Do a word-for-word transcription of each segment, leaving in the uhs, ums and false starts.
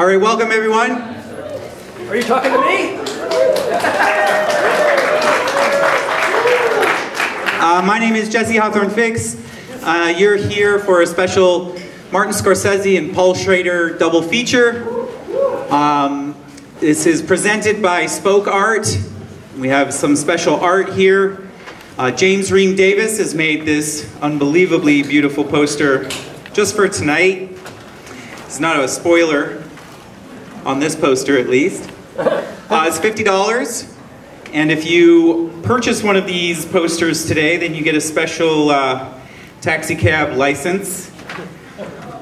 All right, welcome everyone. Are you talking to me? uh, my name is Jesse Hawthorne Ficks. Uh, you're here for a special Martin Scorsese and Paul Schrader double feature. Um, this is presented by Spoke Art. We have some special art here. Uh, James Ream Davis has made this unbelievably beautiful poster just for tonight. It's not a spoiler, on this poster at least. Uh, it's fifty dollars, and if you purchase one of these posters today, then you get a special uh, taxi cab license.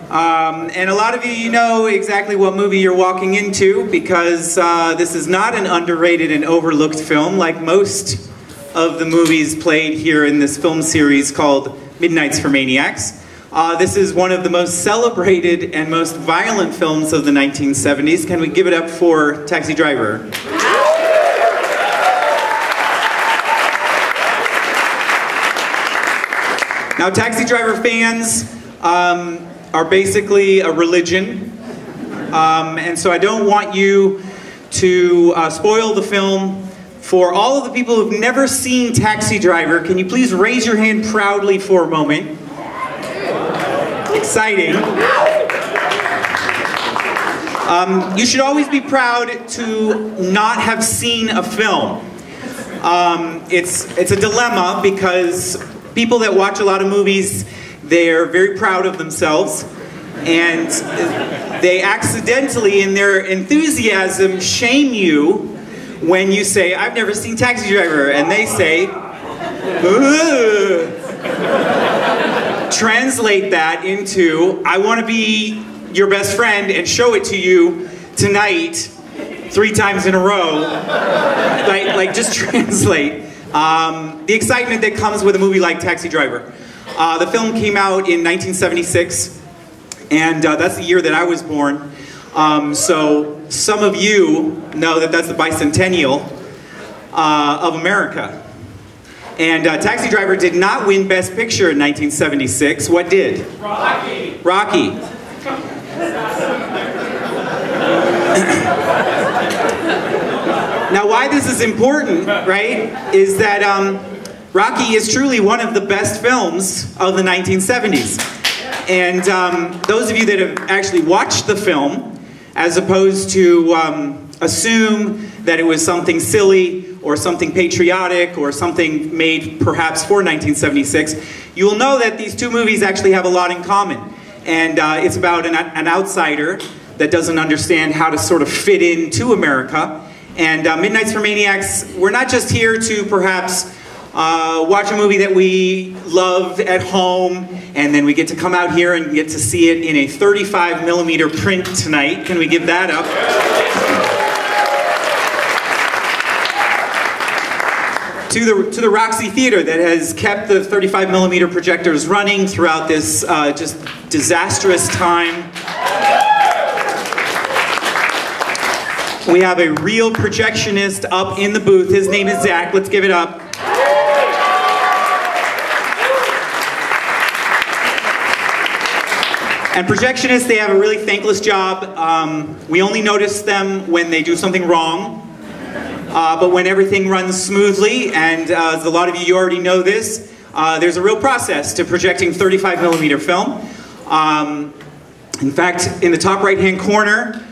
Um, and a lot of you, you know exactly what movie you're walking into, because uh, this is not an underrated and overlooked film like most of the movies played here in this film series called Midnites for Maniacs. Uh, this is one of the most celebrated and most violent films of the nineteen seventies. Can we give it up for Taxi Driver? Now, Taxi Driver fans um, are basically a religion. Um, and so I don't want you to uh, spoil the film. For all of the people who've never seen Taxi Driver, can you please raise your hand proudly for a moment? Exciting. Um, you should always be proud to not have seen a film. Um, it's, it's a dilemma because people that watch a lot of movies, they're very proud of themselves, and they accidentally, in their enthusiasm, shame you when you say, "I've never seen Taxi Driver," and they say, "Ugh." Translate that into, "I want to be your best friend and show it to you tonight three times in a row." like, like just translate um, the excitement that comes with a movie like Taxi Driver. Uh, the film came out in nineteen seventy-six, and uh, that's the year that I was born. Um, so some of you know that that's the bicentennial uh, of America. And uh, Taxi Driver did not win Best Picture in nineteen seventy-six. What did? Rocky. Rocky. Now, why this is important, right, is that um, Rocky is truly one of the best films of the nineteen seventies. And um, those of you that have actually watched the film, as opposed to um, assume that it was something silly, or something patriotic, or something made perhaps for nineteen seventy-six, you will know that these two movies actually have a lot in common. And uh, it's about an, an outsider that doesn't understand how to sort of fit into America. And uh, Midnights for Maniacs, we're not just here to perhaps uh, watch a movie that we love at home, and then we get to come out here and get to see it in a thirty-five millimeter print tonight. Can we give that up? To the, to the Roxy Theater that has kept the thirty-five millimeter projectors running throughout this uh, just disastrous time. We have a real projectionist up in the booth. His name is Zach. Let's give it up. And projectionists, they have a really thankless job. Um, we only notice them when they do something wrong. Uh, but when everything runs smoothly, and uh, as a lot of you, you already know this, uh, there's a real process to projecting thirty-five millimeter film. Um, in fact, in the top right-hand corner,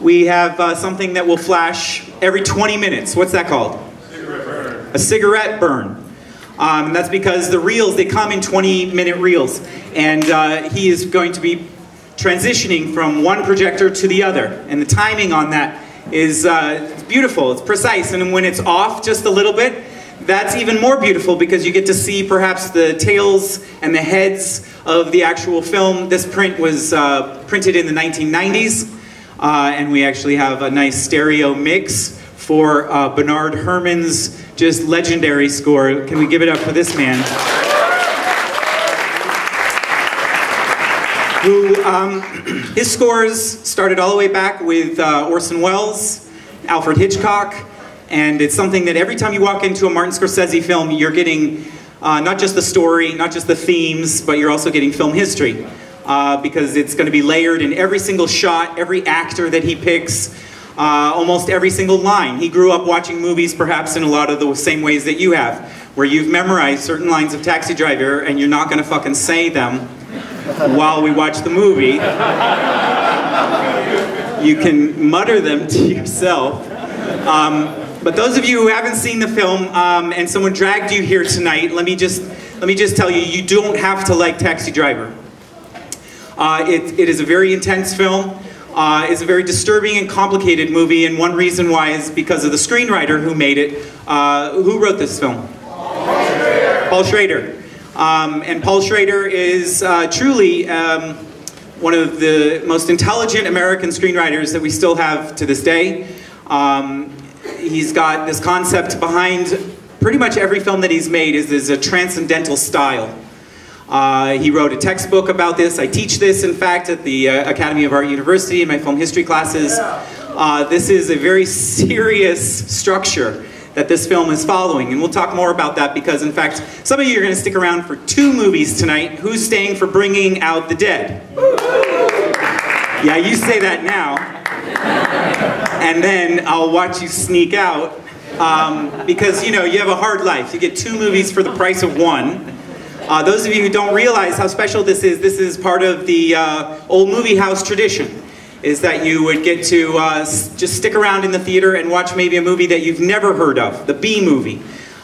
we have uh, something that will flash every twenty minutes. What's that called? Cigarette burn. A cigarette burn. Um, and that's because the reels, they come in twenty minute reels. And uh, he is going to be transitioning from one projector to the other. And the timing on that is uh, it's beautiful, it's precise, and when it's off just a little bit, that's even more beautiful because you get to see perhaps the tails and the heads of the actual film. This print was uh, printed in the nineteen nineties, uh, and we actually have a nice stereo mix for uh, Bernard Herrmann's just legendary score. Can we give it up for this man? Who, um, his scores started all the way back with uh, Orson Welles, Alfred Hitchcock, and it's something that every time you walk into a Martin Scorsese film, you're getting uh, not just the story, not just the themes, but you're also getting film history. uh, because it's going to be layered in every single shot, every actor that he picks, uh, almost every single line. He grew up watching movies perhaps in a lot of the same ways that you have, where you've memorized certain lines of Taxi Driver and you're not going to fucking say them while we watch the movie. You can mutter them to yourself. Um, but those of you who haven't seen the film um, and someone dragged you here tonight, let me just let me just tell you, you don't have to like Taxi Driver. Uh, it, it is a very intense film. Uh, it's a very disturbing and complicated movie, and one reason why is because of the screenwriter who made it. Uh, who wrote this film? Paul Schrader. Paul Schrader. Um, and Paul Schrader is uh, truly um, one of the most intelligent American screenwriters that we still have to this day. Um, he's got this concept behind pretty much every film that he's made is, is a transcendental style. Uh, he wrote a textbook about this. I teach this, in fact, at the uh, Academy of Art University in my film history classes. Uh, this is a very serious structure that this film is following, and we'll talk more about that because, in fact, some of you are going to stick around for two movies tonight. Who's staying for Bringing Out the Dead? Yeah, you say that now, and then I'll watch you sneak out, um, because, you know, you have a hard life. You get two movies for the price of one. Uh, those of you who don't realize how special this is, this is part of the uh, old movie house tradition, is that you would get to uh, just stick around in the theater and watch maybe a movie that you've never heard of, the B movie.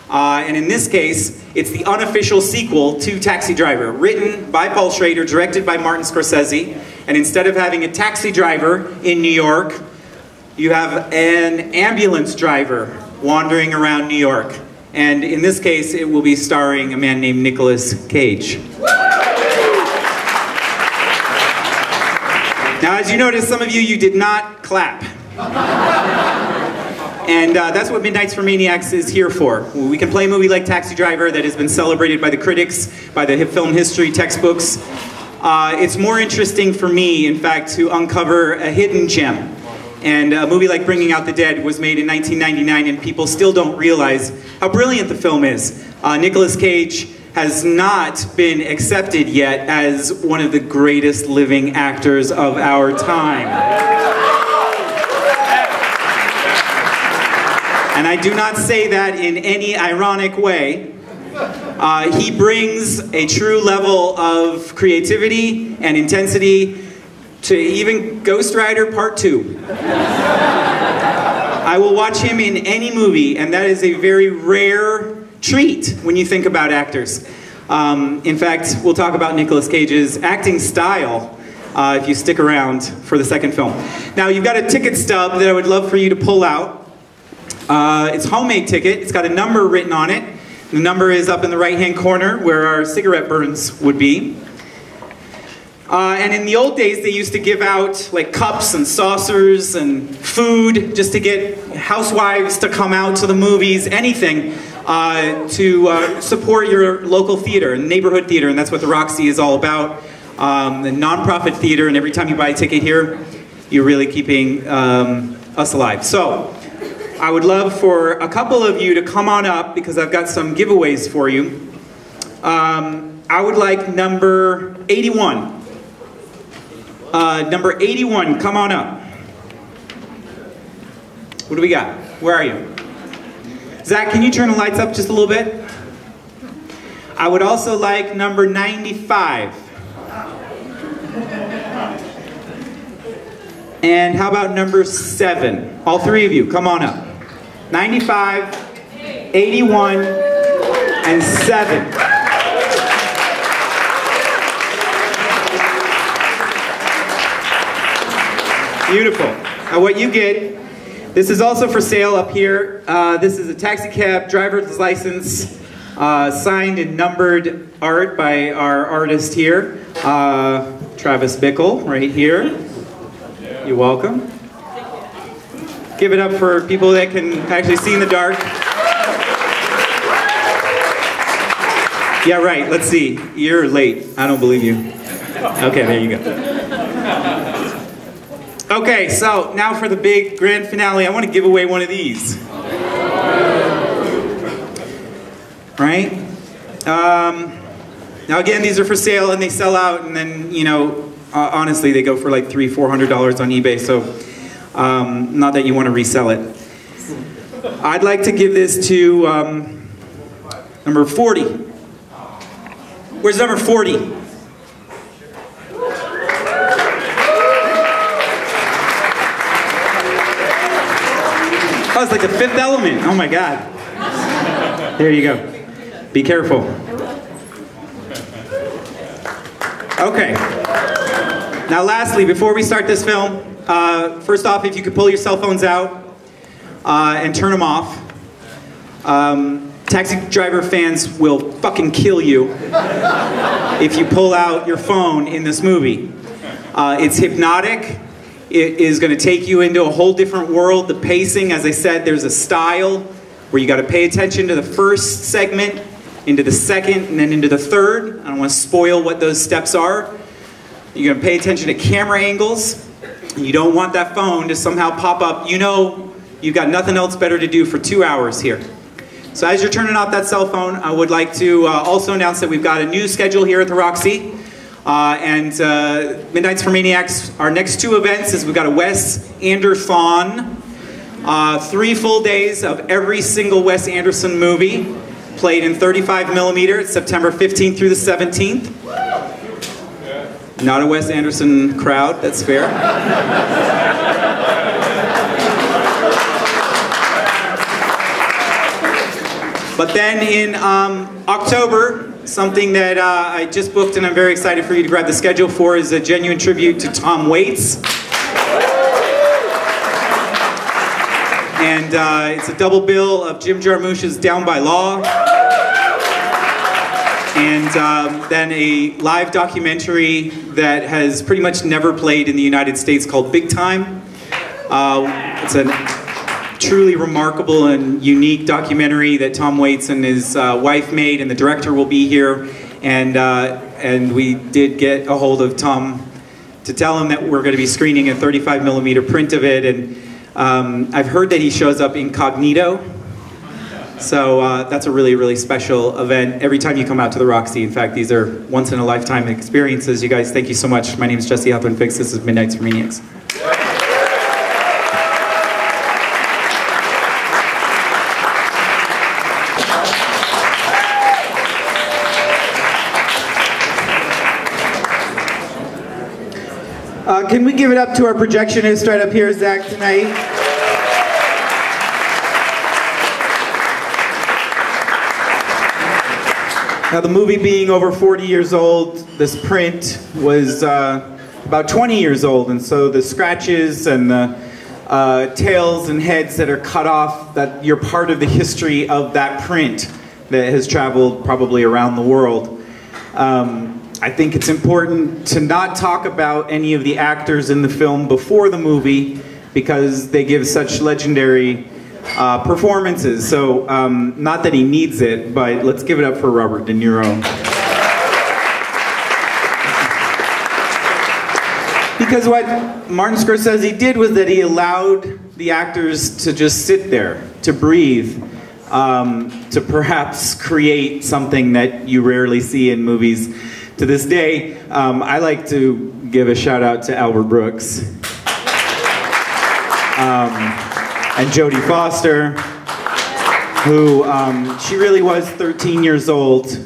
Uh, and in this case, it's the unofficial sequel to Taxi Driver, written by Paul Schrader, directed by Martin Scorsese. And instead of having a taxi driver in New York, you have an ambulance driver wandering around New York. And in this case, it will be starring a man named Nicolas Cage. Now, as you notice, some of you, you did not clap. And uh, that's what Midnites for Maniacs is here for. We can play a movie like Taxi Driver that has been celebrated by the critics, by the film history textbooks. Uh, it's more interesting for me, in fact, to uncover a hidden gem. And a movie like Bringing Out the Dead was made in nineteen ninety-nine, and people still don't realize how brilliant the film is. Uh, Nicolas Cage has not been accepted yet as one of the greatest living actors of our time. And I do not say that in any ironic way. Uh, he brings a true level of creativity and intensity to even Ghost Rider Part Two. I will watch him in any movie, and that is a very rare treat when you think about actors. Um, in fact, we'll talk about Nicolas Cage's acting style uh, if you stick around for the second film. Now, you've got a ticket stub that I would love for you to pull out. Uh, it's a homemade ticket. It's got a number written on it. The number is up in the right-hand corner where our cigarette burns would be. Uh, and in the old days, they used to give out like cups and saucers and food just to get housewives to come out to the movies, anything. Uh, to uh, support your local theater, and neighborhood theater, and that's what the Roxy is all about. Um, the nonprofit theater, and every time you buy a ticket here, you're really keeping um, us alive. So, I would love for a couple of you to come on up, because I've got some giveaways for you. Um, I would like number eighty-one. Uh, number eighty-one, come on up. What do we got? Where are you? Zach, can you turn the lights up just a little bit? I would also like number ninety-five. And how about number seven? All three of you, come on up. ninety-five, eighty-one, and seven. Beautiful. Now what you get, this is also for sale up here. Uh, this is a taxi cab driver's license, uh, signed and numbered art by our artist here, uh, Travis Bickle, right here. You're welcome. Give it up for people that can actually see in the dark. Yeah, right, let's see. You're late, I don't believe you. Okay, there you go. Okay, so now for the big grand finale, I want to give away one of these. Right? Um, Now again, these are for sale and they sell out, and then, you know, uh, honestly, they go for like three, four hundred dollars on eBay. So, um, not that you want to resell it. I'd like to give this to um, number forty. Where's number forty? Oh, it's like the Fifth Element. Oh my God. There you go. Be careful. Okay. Now lastly, before we start this film, uh, first off, if you could pull your cell phones out uh, and turn them off. Um, Taxi Driver fans will fucking kill you if you pull out your phone in this movie. Uh, it's hypnotic. It is going to take you into a whole different world. The pacing, as I said, there's a style where you got to pay attention to the first segment, into the second, and then into the third. I don't want to spoil what those steps are. You're going to pay attention to camera angles. You don't want that phone to somehow pop up. You know you've got nothing else better to do for two hours here. So as you're turning off that cell phone, I would like to uh, also announce that we've got a new schedule here at the Roxy. Uh, and uh, Midnites for Maniacs, our next two events is we've got a Wes Anderson. Uh, three full days of every single Wes Anderson movie played in thirty-five millimeter, September fifteenth through the seventeenth. Not a Wes Anderson crowd, that's fair. But then in um, October, something that uh, I just booked and I'm very excited for you to grab the schedule for is a genuine tribute to Tom Waits. And uh, it's a double bill of Jim Jarmusch's Down By Law. And um, then a live documentary that has pretty much never played in the United States called Big Time. Uh, it's a truly remarkable and unique documentary that Tom Waits and his uh, wife made, and the director will be here. And, uh, and we did get a hold of Tom to tell him that we're going to be screening a thirty-five millimeter print of it. And Um, I've heard that he shows up incognito, so uh, that's a really, really special event every time you come out to the Roxy. In fact, these are once-in-a-lifetime experiences. You guys, thank you so much. My name is Jesse Hawthorne Ficks. This is Midnights for Maniacs. Uh, can we give it up to our projectionist right up here, Zach, tonight? Now, the movie being over forty years old, this print was uh, about twenty years old, and so the scratches and the uh, tails and heads that are cut off, that you're part of the history of that print that has traveled probably around the world. Um, I think it's important to not talk about any of the actors in the film before the movie because they give such legendary uh, performances. So, um, not that he needs it, but let's give it up for Robert De Niro. Because what Martin Scorsese did was that he allowed the actors to just sit there, to breathe, um, to perhaps create something that you rarely see in movies. To this day, um, I like to give a shout out to Albert Brooks um, and Jodie Foster, who um, she really was thirteen years old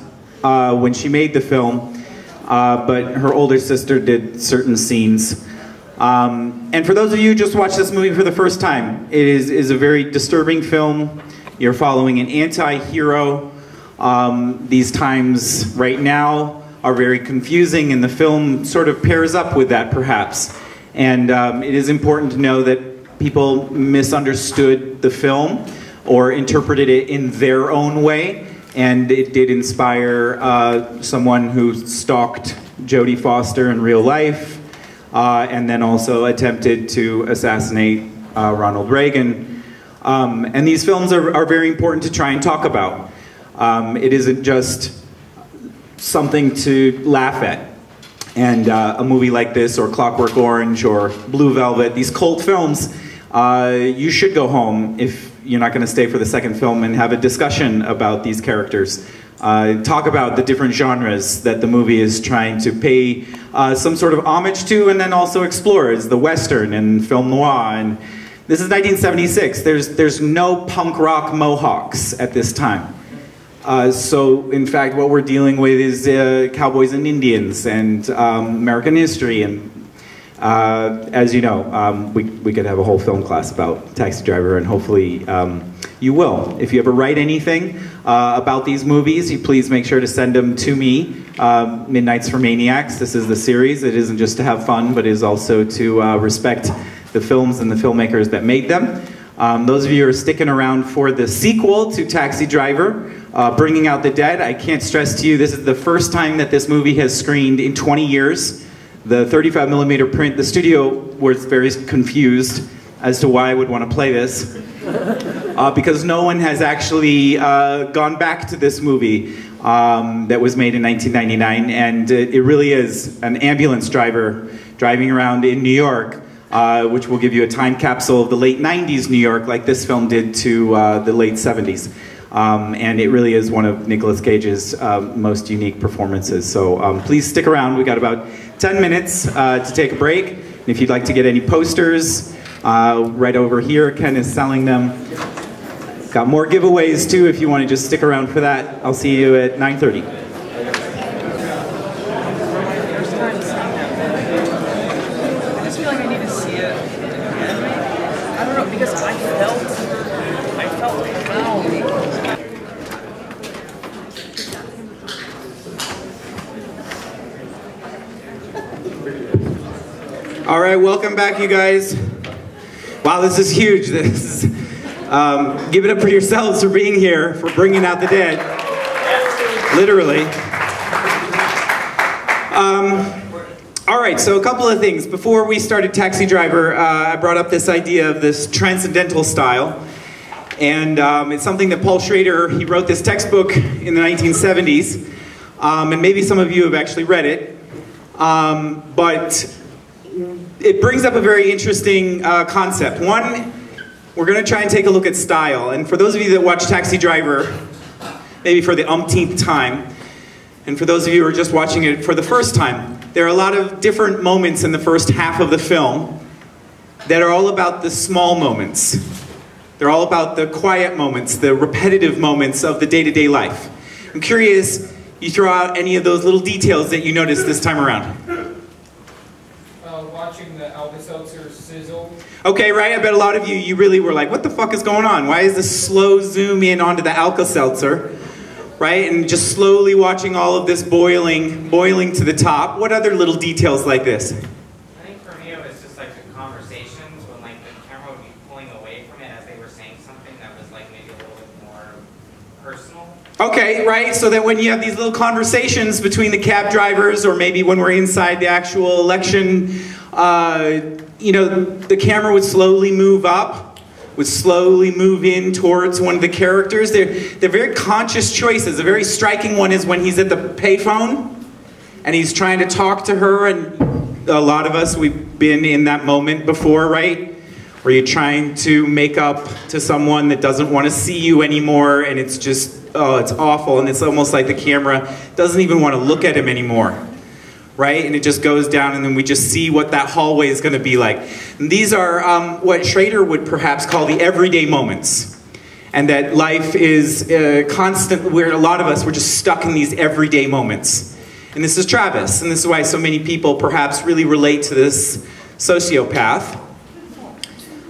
uh, when she made the film, uh, but her older sister did certain scenes. Um, and for those of you who just watched this movie for the first time, it is, is a very disturbing film. You're following an anti-hero. Um, these times right now are very confusing, and the film sort of pairs up with that, perhaps. And um, it is important to know that people misunderstood the film or interpreted it in their own way, and it did inspire uh, someone who stalked Jodie Foster in real life uh, and then also attempted to assassinate uh, Ronald Reagan. Um, and these films are, are very important to try and talk about. Um, it isn't just something to laugh at. And uh, a movie like this, or Clockwork Orange, or Blue Velvet, these cult films, uh, you should go home if you're not going to stay for the second film and have a discussion about these characters. uh, talk about the different genres that the movie is trying to pay uh, some sort of homage to and then also explore. It's the Western and film noir. And this is nineteen seventy-six. There's, there's no punk rock mohawks at this time. Uh, so, in fact, what we're dealing with is uh, cowboys and Indians and um, American history. And uh, as you know, um, we, we could have a whole film class about Taxi Driver, and hopefully um, you will. If you ever write anything uh, about these movies, you please make sure to send them to me. Uh, Midnites for Maniacs, this is the series. It isn't just to have fun, but is also to uh, respect the films and the filmmakers that made them. Um, those of you who are sticking around for the sequel to Taxi Driver, uh, Bringing Out the Dead, I can't stress to you, this is the first time that this movie has screened in twenty years. The thirty-five millimeter print, the studio was very confused as to why I would want to play this, uh, because no one has actually uh, gone back to this movie um, that was made in nineteen ninety-nine, and it, it really is an ambulance driver driving around in New York, Uh, which will give you a time capsule of the late nineties New York, like this film did, to uh, the late seventies. Um, and it really is one of Nicolas Cage's uh, most unique performances. So um, please stick around. We've got about ten minutes uh, to take a break. And if you'd like to get any posters, uh, right over here, Ken is selling them. Got more giveaways, too, if you want to just stick around for that. I'll see you at nine thirty. All right, welcome back, you guys. Wow, this is huge. This is, um, give it up for yourselves for being here, for Bringing Out the Dead. Literally. Um, all right, so a couple of things. Before we started Taxi Driver, uh, I brought up this idea of this transcendental style. And um, it's something that Paul Schrader, he wrote this textbook in the nineteen seventies. Um, and maybe some of you have actually read it. Um, but it brings up a very interesting uh, concept. One, we're going to try and take a look at style. And for those of you that watch Taxi Driver, maybe for the umpteenth time, and for those of you who are just watching it for the first time, there are a lot of different moments in the first half of the film that are all about the small moments. They're all about the quiet moments, the repetitive moments of the day-to-day life. I'm curious, you throw out any of those little details that you noticed this time around. Watching the Alka-Seltzer sizzle. Okay, right, I bet a lot of you, you really were like, what the fuck is going on? Why is this slow zoom in onto the Alka-Seltzer, right? And just slowly watching all of this boiling, boiling to the top. What other little details like this? I think for me it was just like the conversations when like the camera would be pulling away from it as they were saying something that was like maybe a little bit more personal. Okay, right, so that when you have these little conversations between the cab drivers or maybe when we're inside the actual election, Uh, you know, the camera would slowly move up, would slowly move in towards one of the characters. They're, they're very conscious choices. A very striking one is when he's at the payphone and he's trying to talk to her, and a lot of us, we've been in that moment before, right? Where you're trying to make up to someone that doesn't want to see you anymore, and it's just, oh, it's awful, and it's almost like the camera doesn't even want to look at him anymore. Right? And it just goes down, and then we just see what that hallway is going to be like. And these are um, what Schrader would perhaps call the everyday moments. And that life is uh, constant, where a lot of us, we're just stuck in these everyday moments. And this is Travis, and this is why so many people perhaps really relate to this sociopath,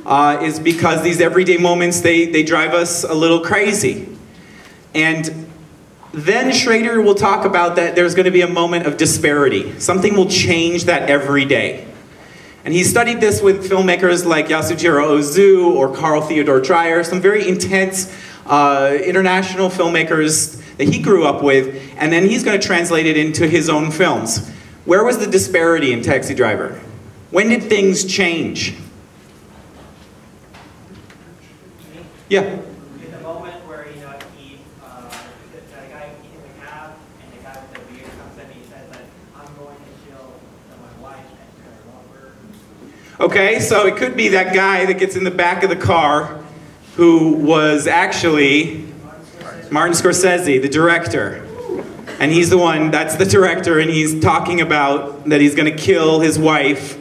uh, is because these everyday moments, they, they drive us a little crazy. And then Schrader will talk about that there's going to be a moment of disparity. Something will change that every day. And he studied this with filmmakers like Yasujiro Ozu or Carl Theodore Dreyer, some very intense uh, international filmmakers that he grew up with, and then he's going to translate it into his own films. Where was the disparity in Taxi Driver? When did things change? Yeah. Okay, so it could be that guy that gets in the back of the car who was actually Martin Scorsese, the director. And he's the one, that's the director, and he's talking about that he's gonna kill his wife.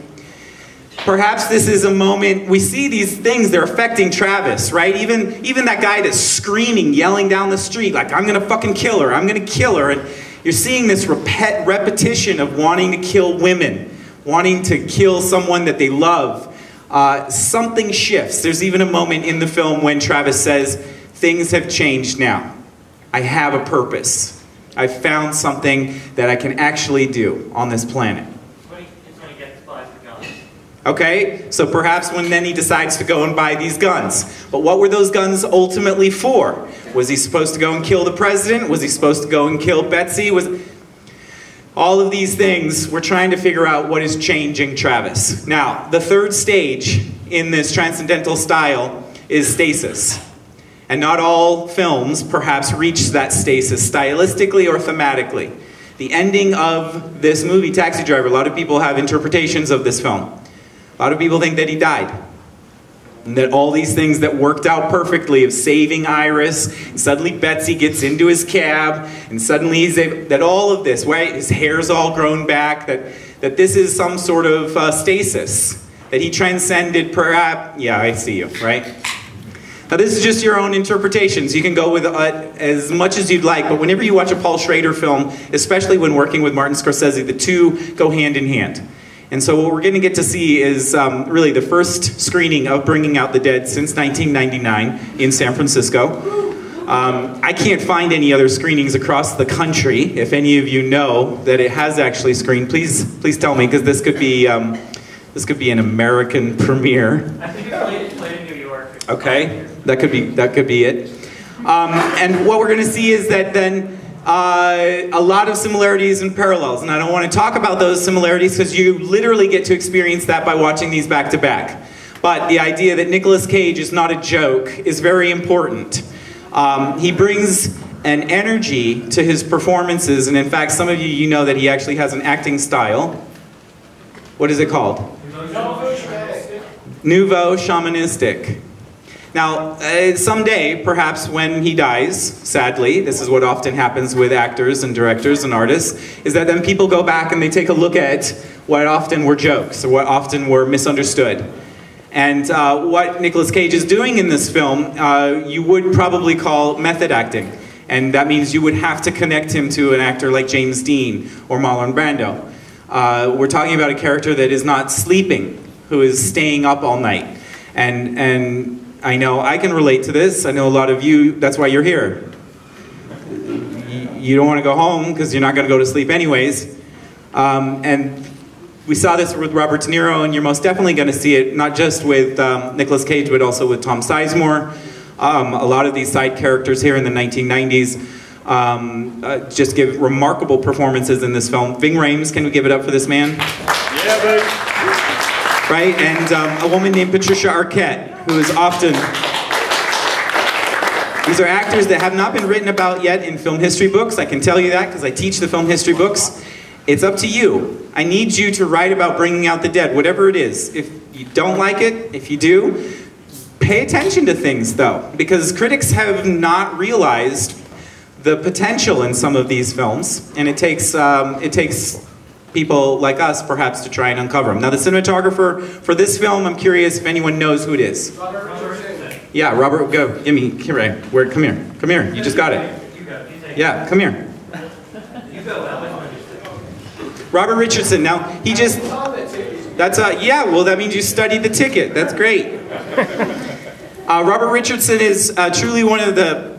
Perhaps this is a moment, we see these things, they're affecting Travis, right? Even, even that guy that's screaming, yelling down the street, like, I'm gonna fucking kill her, I'm gonna kill her. And you're seeing this repet, repetition of wanting to kill women, wanting to kill someone that they love. Uh, something shifts. There's even a moment in the film when Travis says, things have changed now. I have a purpose. I found something that I can actually do on this planet. Okay, so perhaps when then he decides to go and buy these guns. But what were those guns ultimately for? Was he supposed to go and kill the president? Was he supposed to go and kill Betsy? Was all of these things, we're trying to figure out what is changing Travis. Now, the third stage in this transcendental style is stasis. And not all films perhaps reach that stasis stylistically or thematically. The ending of this movie, Taxi Driver, a lot of people have interpretations of this film. A lot of people think that he died. And that all these things that worked out perfectly of saving Iris, and suddenly Betsy gets into his cab, and suddenly he's able, that all of this, right? His hair's all grown back, that, that this is some sort of uh, stasis. That he transcended perhaps, yeah, I see you, right? Now this is just your own interpretations. You can go with uh, as much as you'd like, but whenever you watch a Paul Schrader film, especially when working with Martin Scorsese, the two go hand in hand. And so what we're gonna get to see is um, really the first screening of Bringing Out the Dead since nineteen ninety-nine in San Francisco. Um, I can't find any other screenings across the country. If any of you know that it has actually screened, please, please tell me, because this could be, um, this could be an American premiere. I think it's played in New York. Okay. That could be, that could be it. Um, and what we're gonna see is that then uh, a lot of similarities and parallels, and I don't wanna talk about those similarities because you literally get to experience that by watching these back to back. But the idea that Nicolas Cage is not a joke is very important. Um, he brings an energy to his performances, and in fact, some of you, you know that he actually has an acting style. What is it called? Nouveau shamanistic. Nouveau shamanistic. Now, uh, someday, perhaps when he dies, sadly, this is what often happens with actors and directors and artists, is that then people go back and they take a look at what often were jokes, or what often were misunderstood. And uh, what Nicolas Cage is doing in this film, uh, you would probably call method acting. And that means you would have to connect him to an actor like James Dean or Marlon Brando. Uh, we're talking about a character that is not sleeping, who is staying up all night. And, and I know I can relate to this. I know a lot of you, that's why you're here. You don't want to go home because you're not going to go to sleep anyways. Um, and we saw this with Robert De Niro, and you're most definitely going to see it, not just with um, Nicolas Cage, but also with Tom Sizemore. Um, a lot of these side characters here in the nineteen nineties um, uh, just give remarkable performances in this film. Ving Rhames, can we give it up for this man? Yeah, baby. Right, and um, a woman named Patricia Arquette, who is often... These are actors that have not been written about yet in film history books. I can tell you that because I teach the film history books. It's up to you. I need you to write about Bringing Out the Dead, whatever it is. If you don't like it, if you do, pay attention to things though, because critics have not realized the potential in some of these films, and it takes, um, it takes people like us, perhaps, to try and uncover them. Now, the cinematographer for this film, I'm curious if anyone knows who it is. Robert Richardson. Yeah, Robert, go, give me, come here, come here, you just got it. Yeah, come here. Robert Richardson, now, he just, that's a, yeah, well, that means you studied the ticket, that's great. Uh, Robert Richardson is uh, truly one of the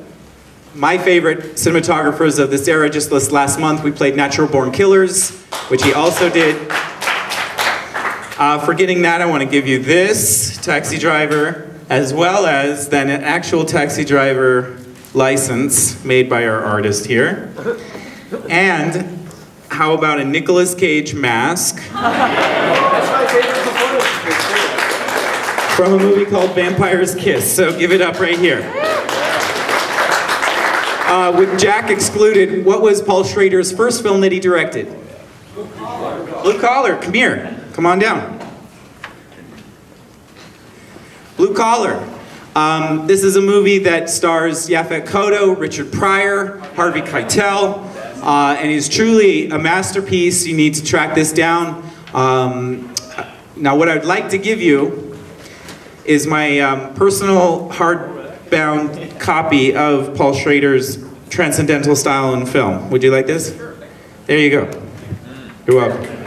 my favorite cinematographers of this era. Just this last month, we played Natural Born Killers, which he also did. Uh, forgetting that, I want to give you this Taxi Driver, as well as then an actual Taxi Driver license made by our artist here. And how about a Nicolas Cage mask? That's my favorite performance. From a movie called Vampire's Kiss, so give it up right here. Uh, with Jack excluded, what was Paul Schrader's first film that he directed? Blue Collar. Blue Collar, come here, come on down. Blue Collar. Uh, Um, this is a movie that stars Yaphet Kotto, Richard Pryor, Harvey Keitel, uh, and is truly a masterpiece. You need to track this down. Um, now, what I'd like to give you is my um, personal hardbound copy of Paul Schrader's Transcendental Style in Film. Would you like this? There you go. You're welcome.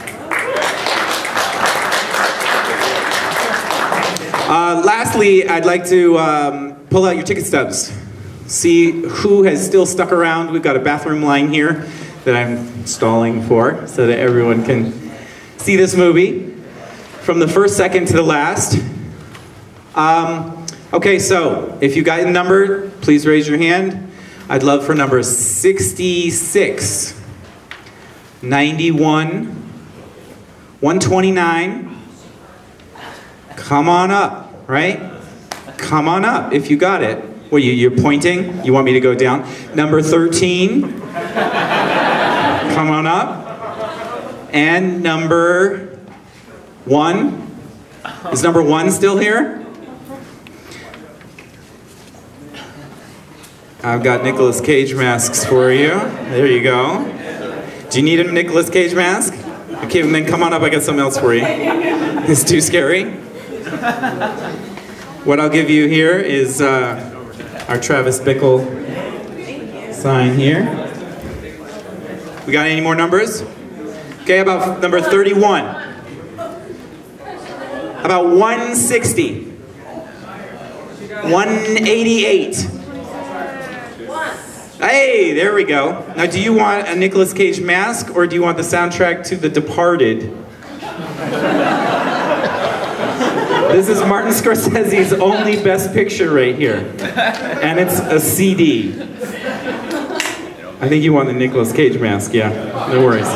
Uh, lastly, I'd like to um, pull out your ticket stubs. See who has still stuck around. We've got a bathroom line here that I'm stalling for so that everyone can see this movie from the first second to the last. Um, okay, so if you got a number, please raise your hand. I'd love for numbers sixty-six, ninety-one, one twenty-nine. Come on up. Right? Come on up if you got it. Well, you, you're pointing. You want me to go down? Number thirteen. Come on up. And number one. Is number one still here? I've got Nicolas Cage masks for you. There you go. Do you need a Nicolas Cage mask? Okay, and then come on up. I got something else for you. It's too scary. What I'll give you here is uh, our Travis Bickle sign here. We got any more numbers? Okay, about number thirty-one. About one sixty. one eighty-eight. Hey, there we go. Now, do you want a Nicolas Cage mask or do you want the soundtrack to The Departed? This is Martin Scorsese's only best picture right here. And it's a C D. I think you want the Nicolas Cage mask, yeah. No worries.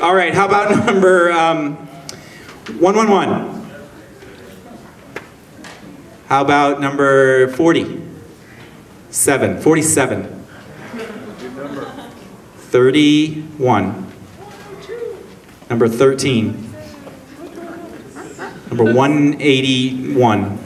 All right, how about number um, one one one? How about number forty-seven? forty-seven. thirty-one. Number thirteen. Number one eighty-one.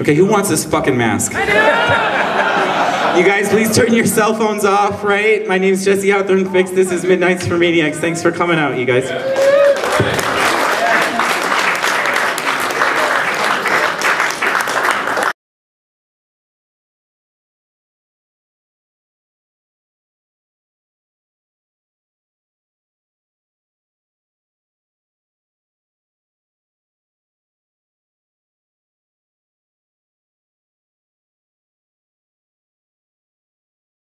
Okay, who wants this fucking mask? You guys, please turn your cell phones off, right? My name's Jesse Hawthorne Ficks. This is Midnites for Maniacs. Thanks for coming out, you guys.